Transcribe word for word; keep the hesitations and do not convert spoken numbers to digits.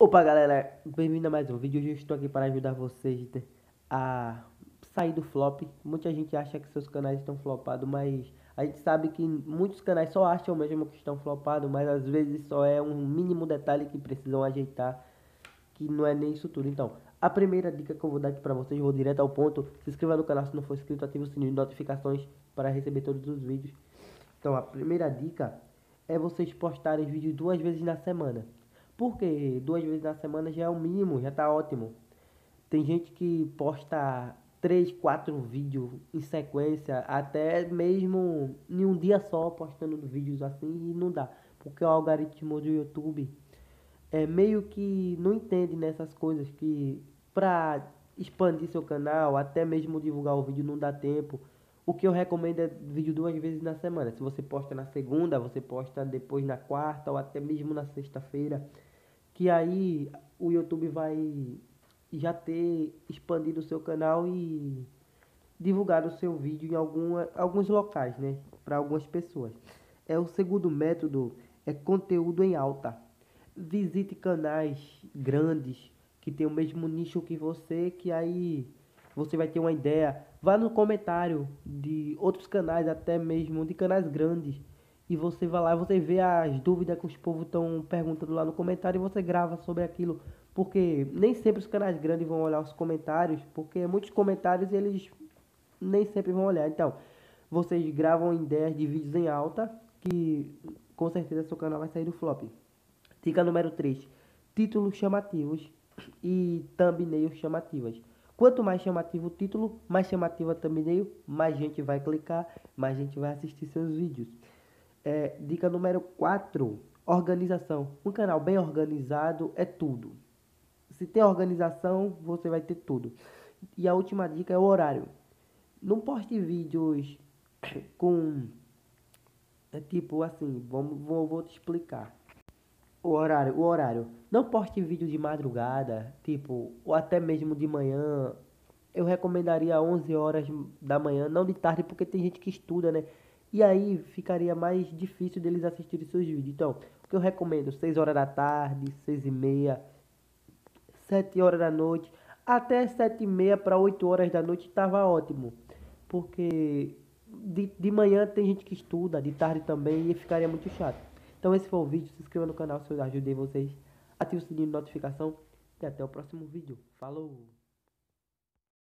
Opa galera, bem-vindo a mais um vídeo. Hoje eu estou aqui para ajudar vocês a sair do flop. Muita gente acha que seus canais estão flopados, mas a gente sabe que muitos canais só acham mesmo que estão flopados, mas às vezes só é um mínimo detalhe que precisam ajeitar, que não é nem isso tudo. Então, a primeira dica que eu vou dar aqui para vocês, vou direto ao ponto. Se inscreva no canal se não for inscrito, ative o sininho de notificações para receber todos os vídeos. Então, a primeira dica é vocês postarem vídeo duas vezes na semana. Porque duas vezes na semana já é o mínimo, já tá ótimo. Tem gente que posta três, quatro vídeos em sequência, até mesmo em um dia só postando vídeos assim, e não dá. Porque o algoritmo do YouTube é meio que não entende nessas coisas, que pra expandir seu canal, até mesmo divulgar o vídeo não dá tempo. O que eu recomendo é vídeo duas vezes na semana. Se você posta na segunda, você posta depois na quarta ou até mesmo na sexta-feira. Que aí o YouTube vai já ter expandido o seu canal e divulgado o seu vídeo em alguma, alguns locais, né? Para algumas pessoas. É o segundo método, é conteúdo em alta. Visite canais grandes que tem o mesmo nicho que você, que aí você vai ter uma ideia. Vá no comentário de outros canais, até mesmo de canais grandes. E você vai lá, você vê as dúvidas que os povos estão perguntando lá no comentário e você grava sobre aquilo. Porque nem sempre os canais grandes vão olhar os comentários, porque muitos comentários eles nem sempre vão olhar. Então, vocês gravam ideias de vídeos em alta, que com certeza seu canal vai sair do flop. Dica número três. Títulos chamativos e thumbnails chamativas. Quanto mais chamativo o título, mais chamativa a thumbnail, mais gente vai clicar, mais gente vai assistir seus vídeos. É, dica número quatro, organização. Um canal bem organizado é tudo. Se tem organização, você vai ter tudo. E a última dica é o horário. Não poste vídeos com... É tipo assim, vamos, vou, vou te explicar. O horário, o horário. Não poste vídeo de madrugada, tipo, ou até mesmo de manhã. Eu recomendaria onze horas da manhã, não de tarde, porque tem gente que estuda, né? E aí ficaria mais difícil deles assistirem seus vídeos. Então, o que eu recomendo? seis horas da tarde, seis e meia, sete horas da noite, até sete e meia para oito horas da noite estava ótimo. Porque de, de manhã tem gente que estuda, de tarde também, e ficaria muito chato. Então esse foi o vídeo, se inscreva no canal se eu ajudei vocês, ative o sininho de notificação e até o próximo vídeo. Falou!